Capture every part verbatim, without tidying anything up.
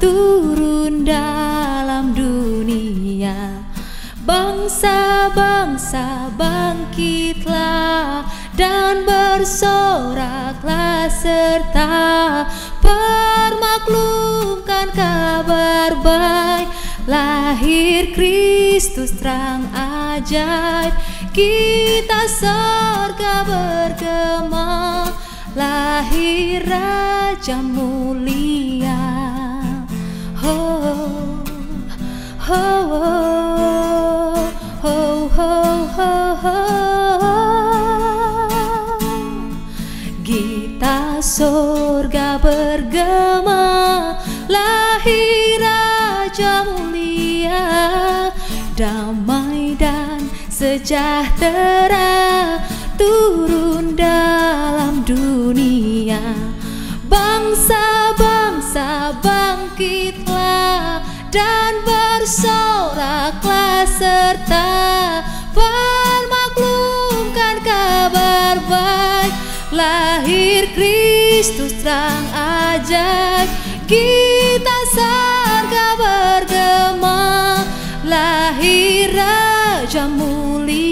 turun dalam dunia. Bangsa-bangsa bangkitlah dan bersoraklah serta, permaklumkan kabar baik, lahir Kristus terang ajaib. Gita sorga bergema, lahir raja mulia. Oh, oh, oh, oh, oh, oh. Gita sorga bergema, lahir raja mulia, damai dan sejahtera turun dalam dunia. Bangsa-bangsa bangkitlah dan bersoraklah serta, permaklumkan kabar baik, lahir Kristus terang ajaib. Gita sorga bergema, lahir raja mulia.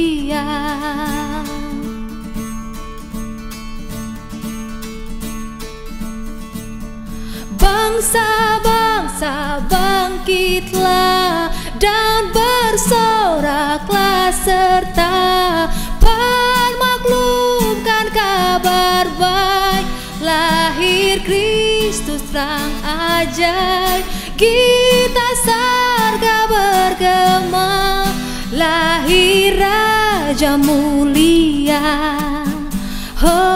Bangsa-bangsa bangkitlah dan bersoraklah serta, permaklumkan kabar baik, lahir Kristus terang ajaib. Gita sorga bergema, lahir raja mulia. Oh,